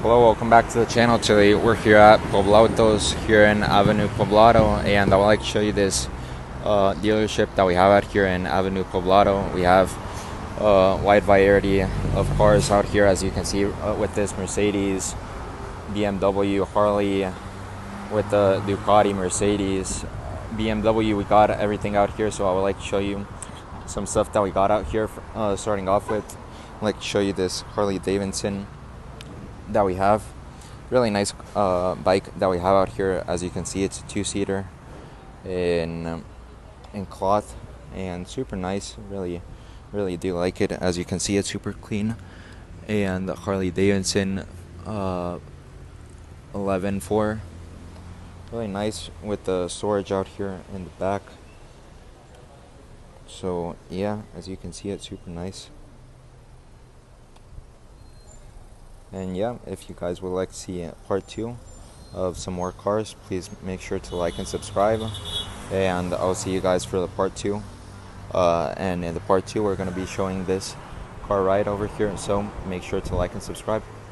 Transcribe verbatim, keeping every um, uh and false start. Hello, welcome back to the channel. Today we're here at Poblautos here in Avenue Poblado, and I would like to show you this uh, dealership that we have out here in Avenue Poblado. We have a uh, wide variety of cars out here, as you can see, uh, with this Mercedes, B M W, Harley, with the Ducati, Mercedes, B M W. We got everything out here, so I would like to show you some stuff that we got out here. Uh, starting off with, I'd like to show you this Harley Davidson that we have. Really nice uh, bike that we have out here. As you can see, it's a two-seater in um, in cloth, and super nice. Really, really do like it. As you can see, it's super clean. And the Harley Davidson uh, eleven four, really nice with the storage out here in the back. So yeah, as you can see, it's super nice. And yeah, if you guys would like to see part two of some more cars, please make sure to like and subscribe. And I'll see you guys for the part two. Uh, and in the part two, we're going to be showing this car right over here. So make sure to like and subscribe.